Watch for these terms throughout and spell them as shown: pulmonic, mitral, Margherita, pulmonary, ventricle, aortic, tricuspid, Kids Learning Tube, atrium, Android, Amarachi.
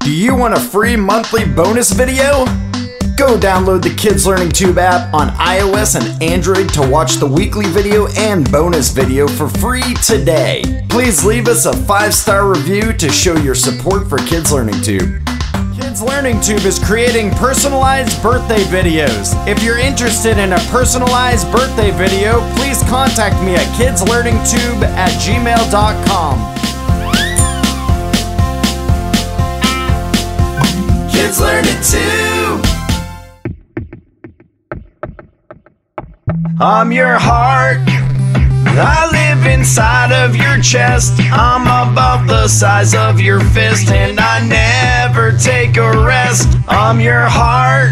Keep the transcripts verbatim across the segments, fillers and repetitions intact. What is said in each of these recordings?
Do you want a free monthly bonus video? Go download the Kids Learning Tube app on iOS and Android to watch the weekly video and bonus video for free today. Please leave us a five-star review to show your support for Kids Learning Tube. Kids Learning Tube is creating personalized birthday videos. If you're interested in a personalized birthday video, please contact me at kids learning tube at gmail dot com. Kids Learning Tube. I'm your heart. I live inside of your chest. I'm about the size of your fist, and I never take a rest. I'm your heart.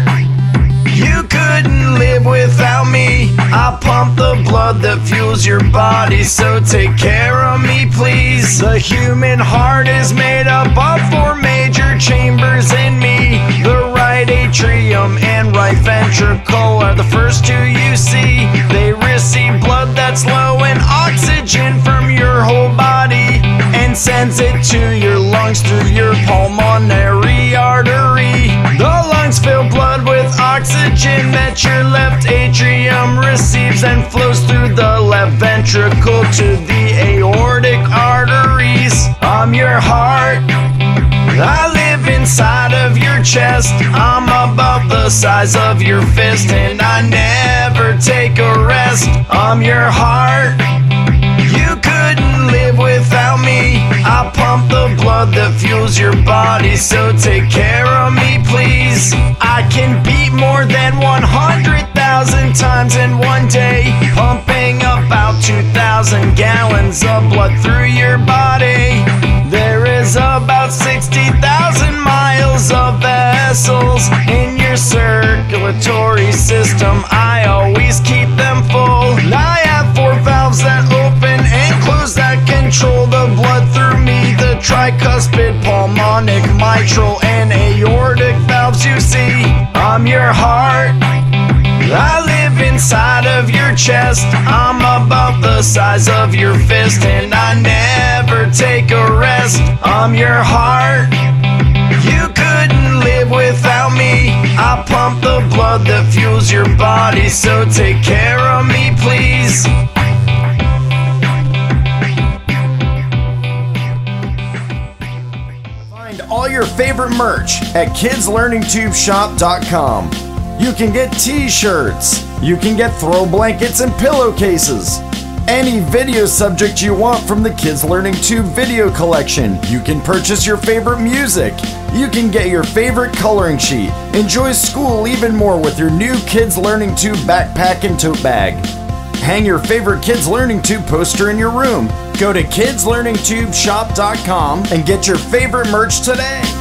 You couldn't live without me. I pump the blood that fuels your body, so take care of me, please. The human heart is made up of four major chambers in me. The right atrium and right ventricle are the first two you see. They receive blood that's low and oxygen from your whole body, and sends it to your lungs through your pulmonary artery. The lungs fill blood with oxygen that your left atrium receives and flows through the left ventricle to the aortic arteries. I'm your heart. I live inside of your chest. I'm about the size of your fist, and I never take a rest. I'm your heart. You couldn't live without me. I pump the blood that fuels your body, so take care of me, please. I can beat more than one hundred thousand times in one day, pumping about two thousand gallons of blood through your body. There is about sixty thousand miles of vessels in your circulatory system. I always keep them full. I have four valves that open and close that control the blood through me. The tricuspid, pulmonic, mitral, and aortic valves you see. I'm your heart. I live inside of your chest. I'm about the size of your fist, and I never take a rest. I'm your heart. You couldn't live without me. I pump the blood that fuels your body, so take care of me, please. Find all your favorite merch at kids learning tube shop dot com. You can get t-shirts, you can get throw blankets and pillowcases, any video subject you want from the Kids Learning Tube video collection. You can purchase your favorite music, you can get your favorite coloring sheet, enjoy school even more with your new Kids Learning Tube backpack and tote bag. Hang your favorite Kids Learning Tube poster in your room. Go to kids learning tube shop dot com and get your favorite merch today.